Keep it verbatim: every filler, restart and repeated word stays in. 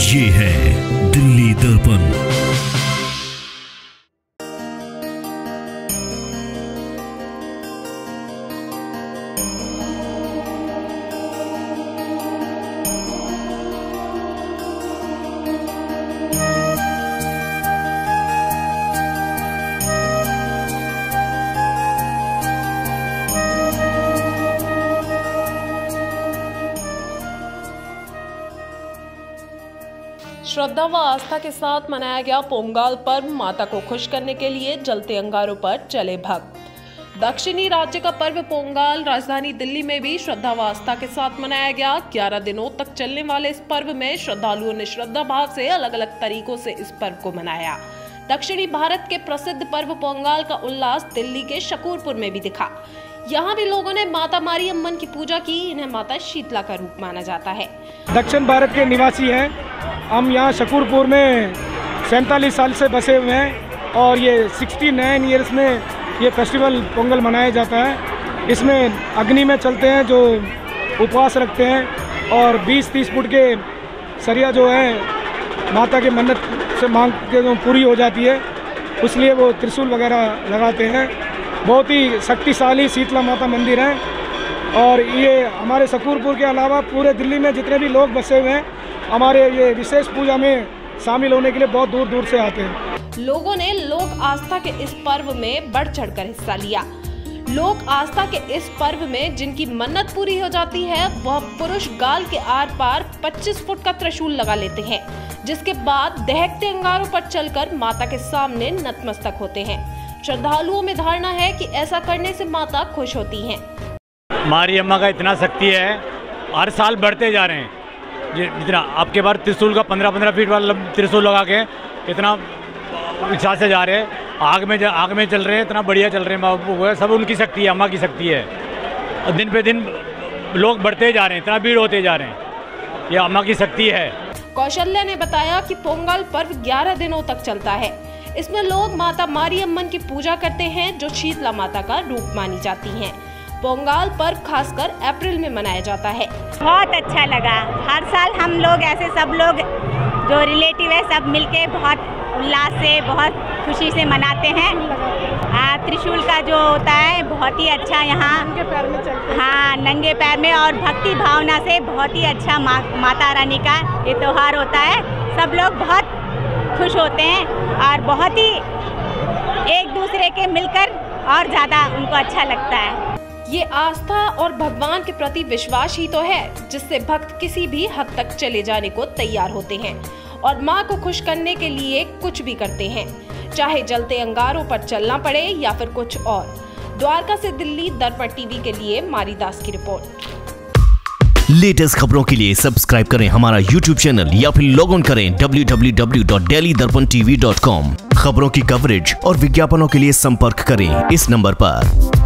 ये है दिल्ली दर्पण। श्रद्धा व आस्था के साथ मनाया गया पोंगल पर्व। माता को खुश करने के लिए जलते अंगारों पर चले भक्त। दक्षिणी राज्य का पर्व पोंगल राजधानी दिल्ली में भी श्रद्धा व आस्था के साथ मनाया गया। ग्यारह दिनों तक चलने वाले इस पर्व में श्रद्धालुओं ने श्रद्धा भाव से अलग अलग तरीकों से इस पर्व को मनाया। दक्षिणी भारत के प्रसिद्ध पर्व पोंगल का उल्लास दिल्ली के शकूरपुर में भी दिखा। यहाँ भी लोगों ने माता मारीअम्मन की पूजा की। इन्हें माता शीतला का रूप माना जाता है। दक्षिण भारत के निवासी हैं हम। यहाँ शकूरपुर में सैंतालीस साल से बसे हुए हैं और ये उनहत्तर इयर्स में ये फेस्टिवल पोंगल मनाया जाता है। इसमें अग्नि में चलते हैं, जो उपवास रखते हैं और बीस तीस फुट के सरिया जो है माता के मन्नत से मांग के जो पूरी हो जाती है, इसलिए वो त्रिशूल वगैरह लगाते हैं। बहुत ही शक्तिशाली शीतला माता मंदिर है और ये हमारे शकूरपुर के अलावा पूरे दिल्ली में जितने भी लोग बसे हुए हैं हमारे ये विशेष पूजा में शामिल होने के लिए बहुत दूर दूर से आते हैं। लोगों ने लोक आस्था के इस पर्व में बढ़ चढ़कर हिस्सा लिया। लोक आस्था के इस पर्व में जिनकी मन्नत पूरी हो जाती है वह पुरुष गाल के आर पार पच्चीस फुट का त्रिशूल लगा लेते हैं, जिसके बाद दहकते अंगारों पर चलकर माता के सामने नतमस्तक होते हैं। श्रद्धालुओं में धारणा है कि ऐसा करने से माता खुश होती हैं। मारी अम्मा का इतना शक्ति है, हर साल बढ़ते जा रहे हैं। जितना आपके बार त्रिशूल का पंद्रह पंद्रह फीट वाला त्रिशूल लगा के इतना उत्साह से जा रहे हैं, आग में आग में चल रहे हैं, इतना बढ़िया चल रहे हैं। बाबू सब उनकी शक्ति है, अम्मा की शक्ति है। और दिन पे दिन लोग बढ़ते जा रहे हैं, इतना भीड़ होते जा रहे हैं। ये अम्मा की शक्ति है। कौशल्या ने बताया कि पोंगल पर्व ग्यारह दिनों तक चलता है। इसमें लोग माता मारीअम्मन की पूजा करते हैं, जो शीतला माता का रूप मानी जाती हैं। पोंगल पर्व खासकर अप्रैल में मनाया जाता है। बहुत अच्छा लगा। हर साल हम लोग ऐसे सब लोग जो रिलेटिव है सब मिलके बहुत उल्लास से बहुत खुशी से मनाते हैं। त्रिशूल का जो होता है बहुत ही अच्छा यहाँ। हाँ, नंगे पैर में और भक्ति भावना से बहुत ही अच्छा मा, माता रानी का ये त्योहार होता है। सब लोग बहुत खुश होते हैं और बहुत ही एक दूसरे के मिलकर और ज़्यादा उनको अच्छा लगता है। ये आस्था और भगवान के प्रति विश्वास ही तो है जिससे भक्त किसी भी हद तक चले जाने को तैयार होते हैं और माँ को खुश करने के लिए कुछ भी करते हैं, चाहे जलते अंगारों पर चलना पड़े या फिर कुछ और। द्वारका से दिल्ली दर्पण टीवी के लिए मारीदास की रिपोर्ट। लेटेस्ट खबरों के लिए सब्सक्राइब करें हमारा यूट्यूब चैनल या फिर लॉग इन करें W W W dot daily Darpan TV dot com. खबरों की कवरेज और विज्ञापनों के लिए संपर्क करें इस नंबर पर।